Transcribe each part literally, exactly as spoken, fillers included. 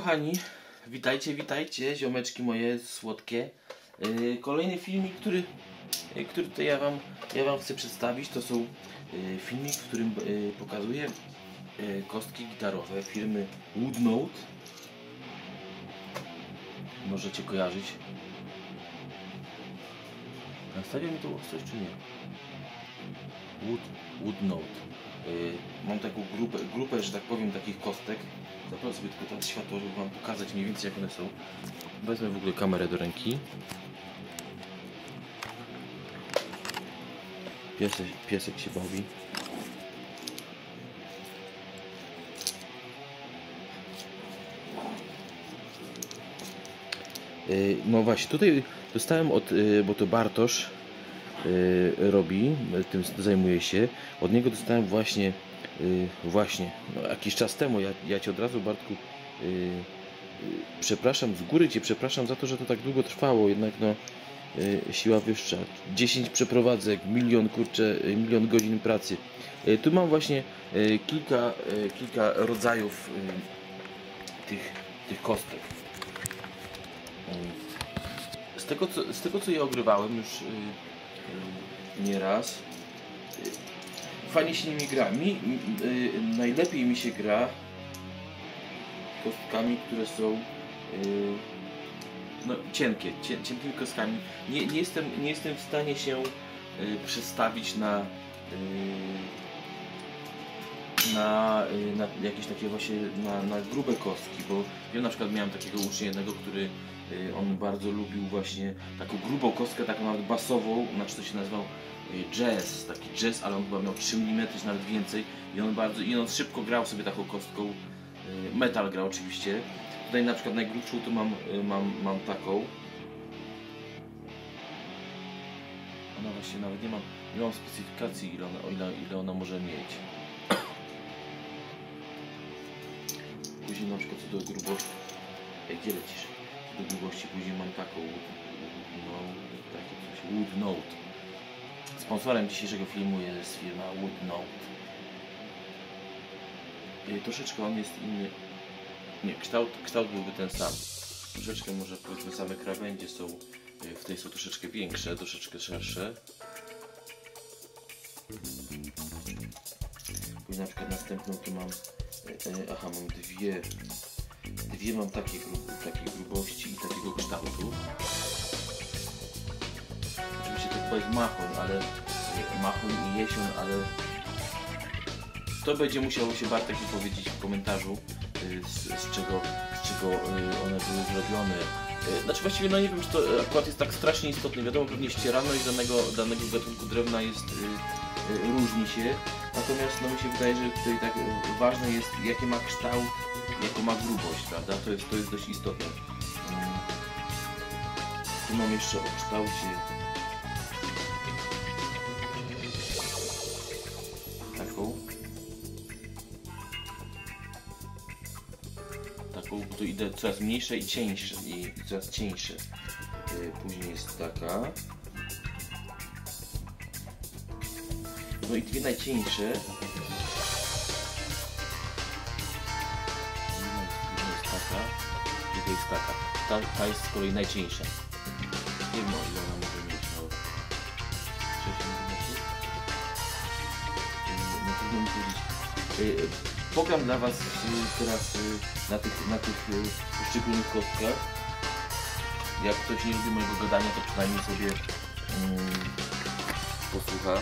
kochani, witajcie, witajcie, ziomeczki moje słodkie. Yy, kolejny filmik, który, yy, który tutaj ja wam, ja wam chcę przedstawić, to są yy, filmik, w którym yy, pokazuję yy, kostki gitarowe firmy Woodnote. Możecie kojarzyć. Nastawiam mi to coś czy nie? Wood, Woodnote. Yy, mam taką grupę, grupę, że tak powiem, takich kostek. Zapraszam sobie tylko teraz światło, żeby wam pokazać mniej więcej jak one są. Wezmę w ogóle kamerę do ręki. Piesek, piesek się bawi. Yy, no właśnie, tutaj dostałem od, yy, bo to Bartosz yy, robi, tym zajmuje się. Od niego dostałem właśnie Yy, właśnie, no, jakiś czas temu, ja, ja Cię od razu, Bartku, yy, yy, przepraszam, z góry Cię przepraszam za to, że to tak długo trwało, jednak no, yy, siła wyższa, dziesięć przeprowadzek, milion, kurczę, yy, milion godzin pracy. Yy, tu mam właśnie yy, kilka, yy, kilka rodzajów yy, tych, tych kostek. Yy. Z, tego, co, z tego, co ja ogrywałem już yy, yy, nieraz, yy, fajnie się nimi gra. Mi, yy, najlepiej mi się gra kostkami, które są yy, no, cienkie, cię, cienkymi kostkami. Nie, nie, jestem, nie jestem w stanie się yy, przestawić na, yy, na, yy, na jakieś takie właśnie na, na grube kostki, bo ja na przykład miałem takiego ucznia jednego, który yy, on bardzo lubił właśnie taką grubą kostkę, taką nawet basową, znaczy to się nazywał jazz, taki jazz, ale on chyba miał trzy milimetry, nawet więcej, i on bardzo, i on szybko grał sobie taką kostką, metal grał oczywiście. Tutaj na przykład najgrubszą tu mam, mam, mam taką. Ona właśnie nawet nie mam, nie mam specyfikacji, ile ona, ile, ile ona może mieć. Później na przykład co do grubości, jak dzielę ciszę, co do grubości później mam taką, no, takie coś, Woodnote. Sponsorem dzisiejszego filmu jest firma Woodnote. Troszeczkę on jest inny. Nie, kształt, kształt byłby ten sam. Troszeczkę może powiedzmy same krawędzie są, w tej są troszeczkę większe, troszeczkę szersze. Później na przykład następną tu mam, aha, mam dwie, dwie mam takiej, takiej grubości i takiego kształtu. To jest machoń, ale machoń i jesień, ale to będzie musiało się Bartek mi powiedzieć w komentarzu, z, z, czego, z czego one były zrobione. Znaczy właściwie no nie wiem, czy to akurat jest tak strasznie istotne. Wiadomo, pewnie ścieralność danego, danego gatunku drewna jest, różni się. Natomiast no mi się wydaje, że tutaj tak ważne jest, jaki ma kształt, jaką ma grubość, prawda? To jest, to jest dość istotne. Tu mam jeszcze o kształcie. Taką, tu idę coraz mniejsze i cieńsze, i coraz cieńsze. Później jest taka. No i dwie najcieńsze. Jedna jest taka, druga jest taka. Ta, ta jest z kolei najcieńsza. Nie wiem, ile ona może mieć. Pokażę dla was teraz na tych, na tych poszczególnych kostkach. Jak ktoś nie lubi mojego gadania, to przynajmniej sobie um, posłucha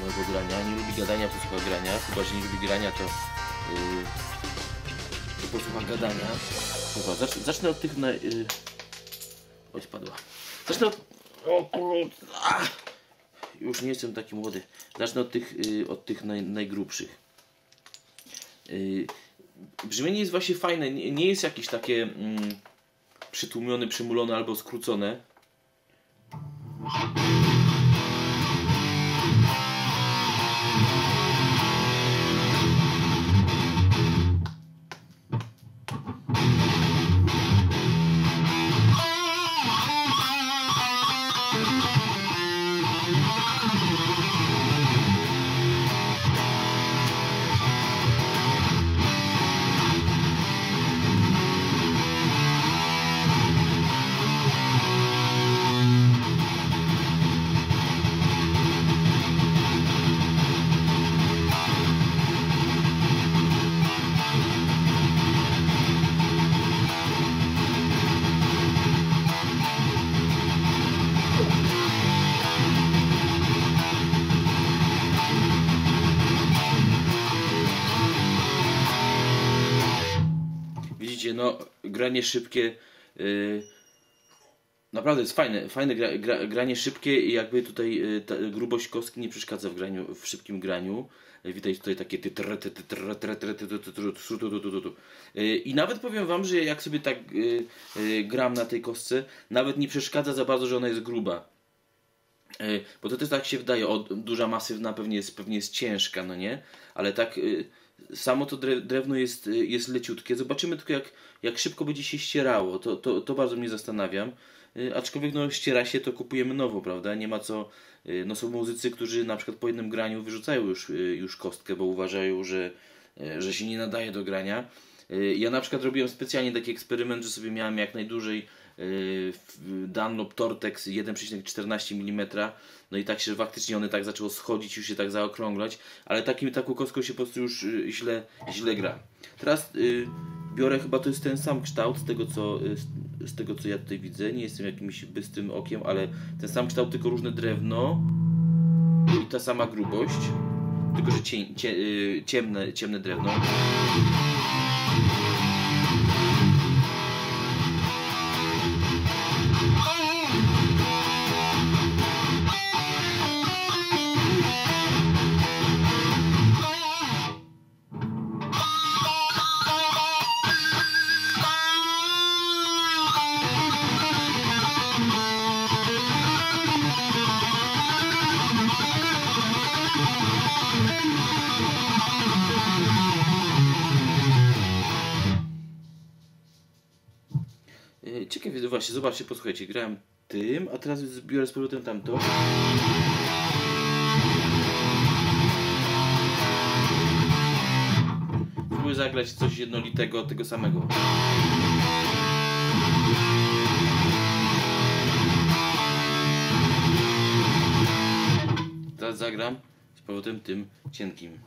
mojego grania. Nie lubi gadania, posłucha grania. Chyba, że nie lubi grania, to, yy, to posłucha gadania. Dobra, zacz, zacznę od tych na... Yy... Oj, spadła. Zacznę od... O kurde. Już nie jestem taki młody. Zacznę od tych, yy, od tych naj, najgrubszych. Yy, brzmienie jest właśnie fajne. Nie, nie jest jakieś takie yy, przytłumione, przymulone albo skrócone. słuchajcie, no granie szybkie yy, naprawdę jest fajne, fajne gra, gra, granie szybkie i jakby tutaj yy, ta grubość kostki nie przeszkadza w graniu, w szybkim graniu. Widać tutaj takie tytr, tytr, tytr, tytr, tytr. I nawet powiem wam, że jak sobie tak gram na tej kostce, nawet nie przeszkadza za bardzo, że ona jest gruba. Bo to też tak się wydaje, o, duża masywna pewnie jest, pewnie jest ciężka, no nie? Ale tak samo to drewno jest, jest leciutkie. Zobaczymy tylko jak, jak szybko będzie się ścierało, to, to, to bardzo mnie zastanawiam. Aczkolwiek no ściera się, to kupujemy nowo, prawda? Nie ma co... No są muzycy, którzy na przykład po jednym graniu wyrzucają już, już kostkę, bo uważają, że, że się nie nadaje do grania. Ja na przykład robiłem specjalnie taki eksperyment, że sobie miałem jak najdłużej Dunlop Tortex jeden przecinek czternaście milimetrów. No i tak się faktycznie one tak zaczęło schodzić, już się tak zaokrąglać. Ale takim, taką kostką się po prostu już źle, źle gra. Teraz y, biorę, chyba to jest ten sam kształt z tego, co, z tego co ja tutaj widzę. Nie jestem jakimś bystrym okiem, ale ten sam kształt, tylko różne drewno. I ta sama grubość. Tylko, że cień, cie, y, ciemne, ciemne drewno. Ciekawie, właśnie, zobaczcie, posłuchajcie, grałem tym, a teraz biorę z powrotem tamto. Spróbuję zagrać coś jednolitego, tego samego. Teraz zagram z powrotem tym cienkim.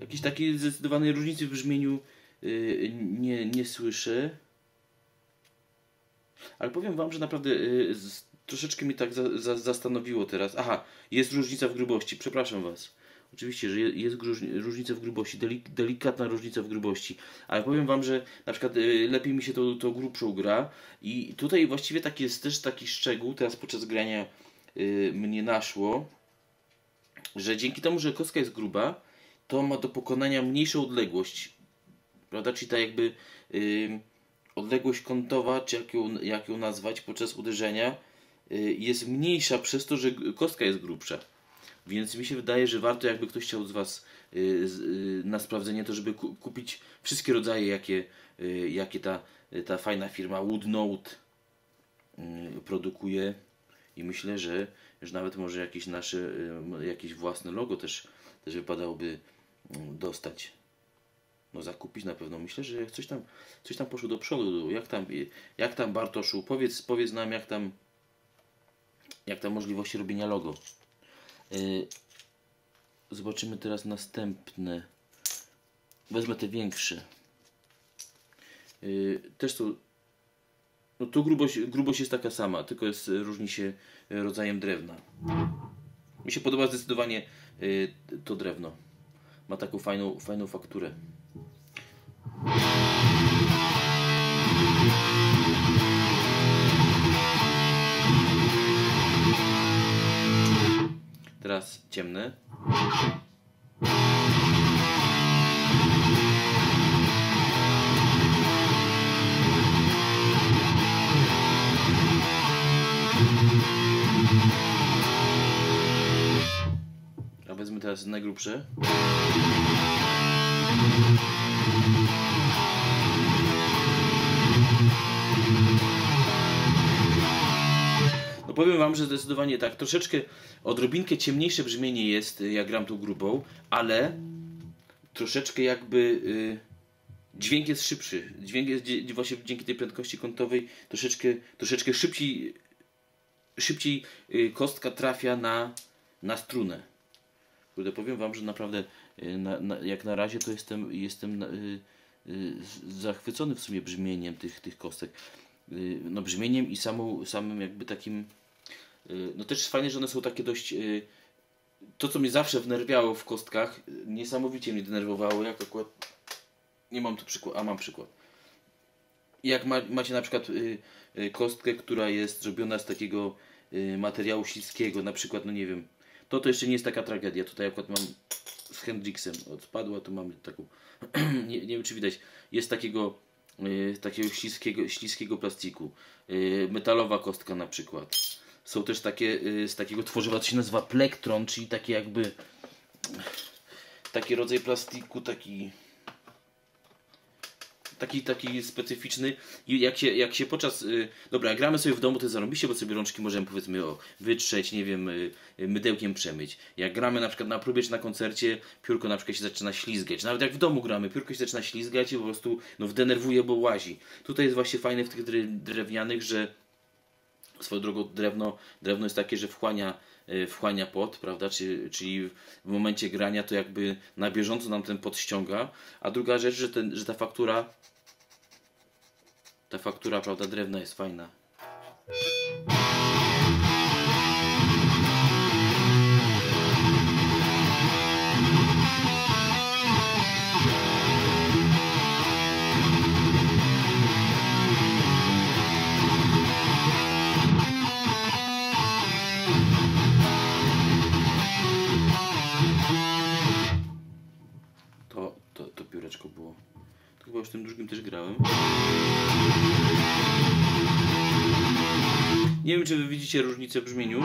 Jakiejś takiej zdecydowanej różnicy w brzmieniu yy, nie, nie słyszę. Ale powiem wam, że naprawdę yy, z, troszeczkę mnie tak za, za, zastanowiło teraz. Aha, jest różnica w grubości, przepraszam was. Oczywiście, że jest gruż, różnica w grubości, delik, delikatna różnica w grubości. Ale powiem wam, że na przykład yy, lepiej mi się to, to grubszą gra. I tutaj właściwie tak jest też taki szczegół, teraz podczas grania yy, mnie naszło, że dzięki temu, że kostka jest gruba, to ma do pokonania mniejszą odległość, prawda? Czyli ta jakby yy, odległość kątowa, czy jak ją, jak ją nazwać, podczas uderzenia yy, jest mniejsza przez to, że kostka jest grubsza. Więc mi się wydaje, że warto, jakby ktoś chciał z was yy, z, yy, na sprawdzenie, to żeby ku kupić wszystkie rodzaje, jakie, yy, jakie ta, yy, ta fajna firma Woodnote yy, produkuje. I myślę, że, że nawet może jakieś nasze, yy, jakieś własne logo też, też wypadałoby dostać, no zakupić na pewno. Myślę, że coś tam, coś tam poszło do przodu. Jak tam, jak tam Bartoszu, powiedz, powiedz nam, jak tam, jak tam możliwości robienia logo. Yy, zobaczymy teraz następne. Wezmę te większe. Yy, też to, no tu grubość, grubość jest taka sama, tylko jest, różni się rodzajem drewna. Mi się podoba zdecydowanie yy, to drewno. Ma taką fajną, fajną fakturę. Teraz ciemne. Wezmę teraz najgrubsze. No powiem wam, że zdecydowanie tak, troszeczkę, odrobinkę ciemniejsze brzmienie jest, jak gram tą grubą, ale troszeczkę jakby y, dźwięk jest szybszy. Dźwięk jest właśnie dzięki tej prędkości kątowej troszeczkę, troszeczkę szybciej, szybciej y, kostka trafia na, na strunę. Powiem wam, że naprawdę na, na, jak na razie to jestem, jestem y, y, zachwycony w sumie brzmieniem tych, tych kostek. Y, no brzmieniem i samą, samym jakby takim... Y, no też fajnie, że one są takie dość... Y, to, co mnie zawsze wnerwiało w kostkach, niesamowicie mnie denerwowało, jak akurat... Nie mam tu przykład, a mam przykład. Jak ma, macie na przykład y, y, kostkę, która jest zrobiona z takiego y, materiału śliskiego, na przykład, no nie wiem, to to jeszcze nie jest taka tragedia. Tutaj akurat mam z Hendrixem odpadła, tu mamy taką, nie, nie wiem czy widać, jest takiego, y, takiego śliskiego, śliskiego plastiku, y, metalowa kostka na przykład. Są też takie y, z takiego tworzywa, co się nazywa Plektron, czyli takie jakby, taki rodzaj plastiku, taki... Taki, taki specyficzny, i jak się, jak się podczas... Yy, dobra, jak gramy sobie w domu, to zarobiście, bo sobie rączki możemy, powiedzmy, o, wytrzeć, nie wiem, yy, mydełkiem przemyć. Jak gramy na przykład na próbie czy na koncercie, piórko na przykład się zaczyna ślizgać. Nawet jak w domu gramy, piórko się zaczyna ślizgać i po prostu no, wdenerwuje, bo łazi. Tutaj jest właśnie fajne w tych drewnianych, że swoją drogą drewno, drewno jest takie, że wchłania, yy, wchłania pot, prawda? Czyli, czyli w momencie grania to jakby na bieżąco nam ten pot ściąga. A druga rzecz, że, ten, że ta faktura... Ta faktura, prawda, drewna jest fajna. To, to, to pióreczko było. To chyba już tym drugim też grałem. Nie wiem, czy wy widzicie różnicę w brzmieniu.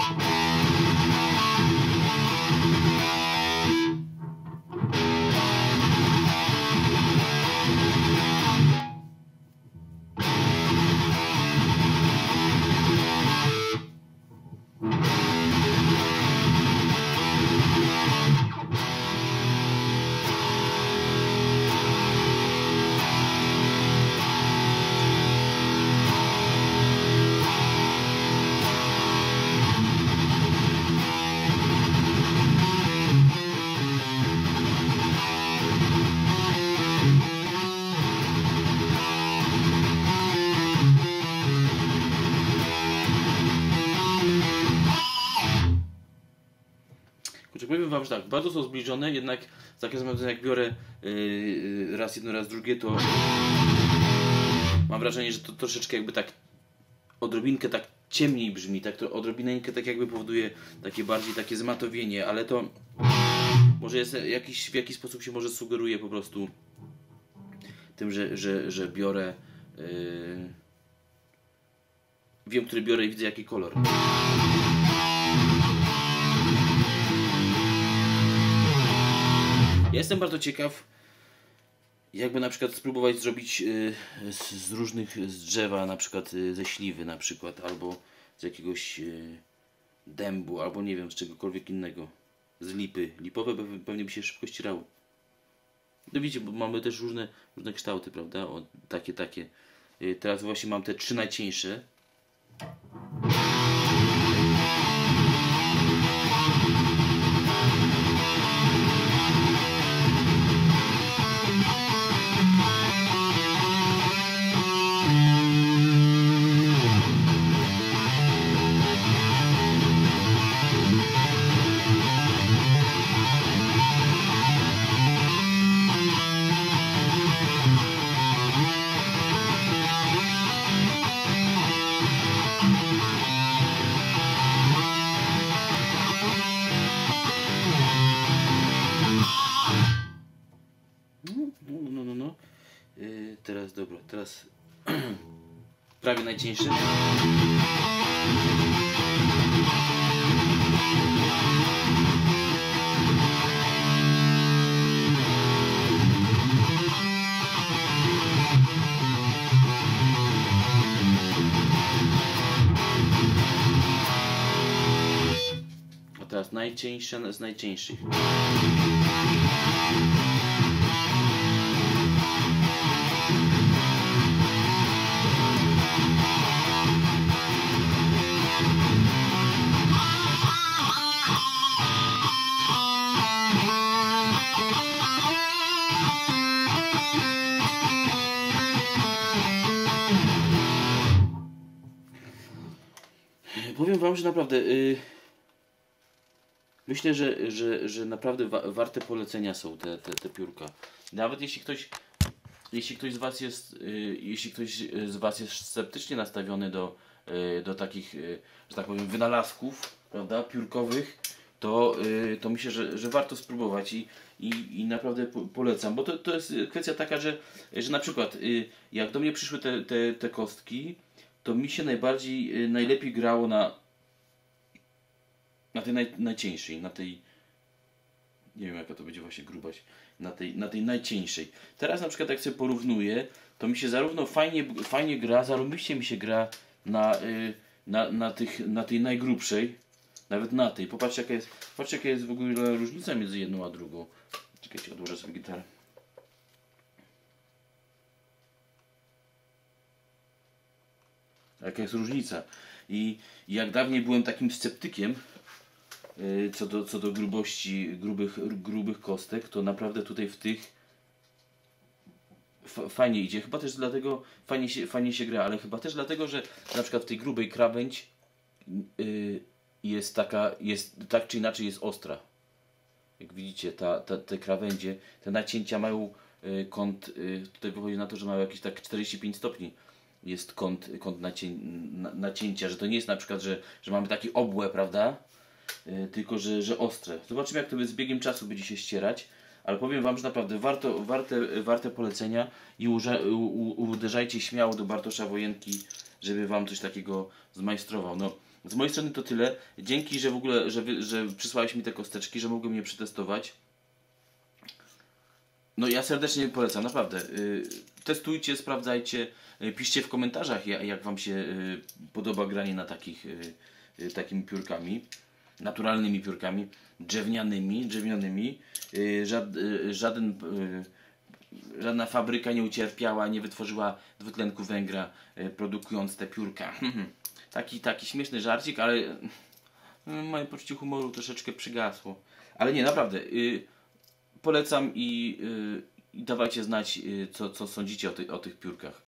Powiem wam, że tak, bardzo są zbliżone, jednak za każdym razem jak biorę yy, raz jedno, raz drugie, to mam wrażenie, że to troszeczkę jakby tak odrobinkę tak ciemniej brzmi, tak to odrobineńkę tak jakby powoduje takie bardziej takie zmatowienie, ale to może jest jakiś, w jakiś sposób się może sugeruje po prostu tym, że, że, że biorę, yy, wiem, który biorę i widzę jaki kolor. Ja jestem bardzo ciekaw, jakby na przykład spróbować zrobić z różnych, z drzewa, na przykład ze śliwy na przykład, albo z jakiegoś dębu, albo nie wiem, z czegokolwiek innego, z lipy. Lipowe pewnie by się szybko ścierało. No widzicie, bo mamy też różne, różne kształty, prawda? O, takie, takie. Teraz właśnie mam te trzy najcieńsze. Teraz, dobra, teraz prawie najcieńszy. A teraz najcieńsza z najcieńszych. Bye. Powiem wam, że naprawdę yy, myślę, że, że, że naprawdę wa warte polecenia są te, te, te piórka. Nawet jeśli ktoś, jeśli ktoś z was jest, yy, jeśli ktoś z was jest sceptycznie nastawiony do, yy, do takich, yy, że tak powiem, wynalazków, prawda, piórkowych, to, yy, to myślę, że, że warto spróbować i, i, i naprawdę po polecam. Bo to, to jest kwestia taka, że, że na przykład yy, jak do mnie przyszły te, te, te kostki, to mi się najbardziej, yy, najlepiej grało na, na tej naj, najcieńszej, na tej, nie wiem jaka to będzie właśnie grubość, na tej, na tej najcieńszej. Teraz na przykład jak sobie porównuję, to mi się zarówno fajnie, fajnie gra, zarobiście mi się gra na, yy, na, na, tych, na tej najgrubszej, nawet na tej. Popatrzcie jaka jest, popatrzcie, jaka jest w ogóle różnica między jedną a drugą. Czekajcie, odłożę sobie gitarę. Jaka jest różnica. I jak dawniej byłem takim sceptykiem yy, co do, co do grubości grubych, grubych kostek, to naprawdę tutaj w tych fajnie idzie. Chyba też dlatego fajnie się, fajnie się gra, ale chyba też dlatego, że na przykład w tej grubej krawędź yy, jest taka, jest tak czy inaczej jest ostra. Jak widzicie, ta, ta, te krawędzie, te nacięcia mają yy, kąt, yy, tutaj wychodzi na to, że mają jakieś tak czterdzieści pięć stopni. Jest kąt, kąt nacię, nacięcia, że to nie jest na przykład, że, że mamy takie obłe, prawda? Yy, tylko, że, że ostre. Zobaczymy, jak to z biegiem czasu będzie się ścierać, ale powiem wam, że naprawdę warto, warte, warte polecenia i uże, u, u, uderzajcie śmiało do Bartosza Wojenki, żeby wam coś takiego zmajstrował. No, z mojej strony to tyle. Dzięki, że w ogóle, że, wy, że przysłałeś mi te kosteczki, że mogłem je przetestować. No ja serdecznie polecam, naprawdę. Yy, testujcie, sprawdzajcie, yy, piszcie w komentarzach, jak, jak wam się yy, podoba granie na takich, yy, yy, takimi piórkami, naturalnymi piórkami, drzewnianymi, drzewnianymi. Yy, żad, yy, żaden, yy, żadna fabryka nie ucierpiała, nie wytworzyła dwutlenku węgla, yy, produkując te piórka. taki, taki śmieszny żarcik, ale yy, moje poczucie humoru troszeczkę przygasło. Ale nie, naprawdę. Yy, Polecam i, yy, i dawajcie znać, yy, co, co sądzicie o, ty, o tych piórkach.